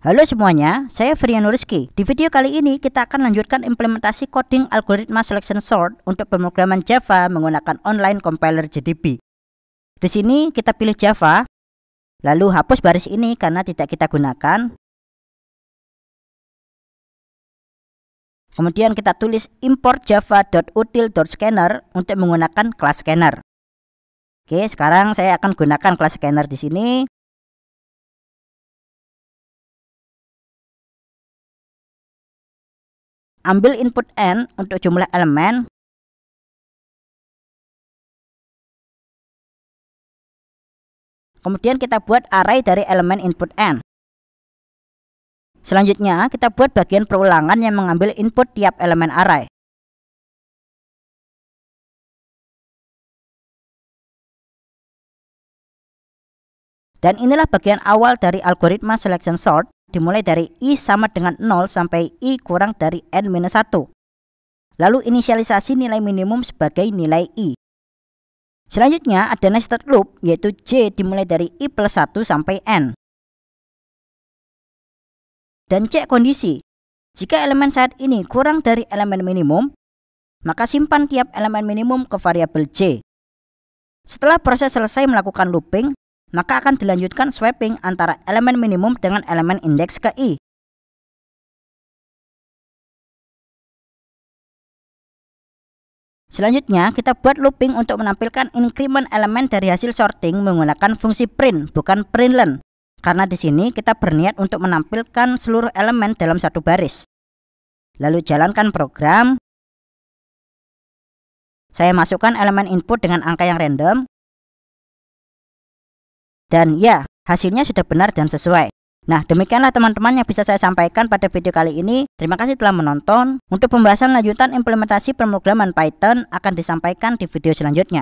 Halo semuanya, saya Frian Nurski. Di video kali ini kita akan lanjutkan implementasi coding algoritma selection sort untuk pemrograman Java menggunakan online compiler JDB. Di sini kita pilih Java, lalu hapus baris ini karena tidak kita gunakan. Kemudian kita tulis import java.util.scanner untuk menggunakan kelas Scanner. Oke, sekarang saya akan gunakan kelas Scanner di sini. Ambil input n untuk jumlah elemen. Kemudian kita buat array dari elemen input n. Selanjutnya kita buat bagian perulangan yang mengambil input tiap elemen array. Dan inilah bagian awal dari algoritma selection sort. Dimulai dari i sama dengan 0 sampai i kurang dari n-1. Lalu inisialisasi nilai minimum sebagai nilai i. Selanjutnya ada nested loop, yaitu j dimulai dari i plus 1 sampai n. Dan cek kondisi. Jika elemen saat ini kurang dari elemen minimum, maka simpan tiap elemen minimum ke variabel j. Setelah proses selesai melakukan looping, maka akan dilanjutkan swapping antara elemen minimum dengan elemen indeks ke i. Selanjutnya, kita buat looping untuk menampilkan increment elemen dari hasil sorting menggunakan fungsi print, bukan println. Karena di sini kita berniat untuk menampilkan seluruh elemen dalam satu baris. Lalu jalankan program. Saya masukkan elemen input dengan angka yang random. Dan ya, hasilnya sudah benar dan sesuai. Nah, demikianlah teman-teman yang bisa saya sampaikan pada video kali ini. Terima kasih telah menonton. Untuk pembahasan lanjutan implementasi pemrograman Python akan disampaikan di video selanjutnya.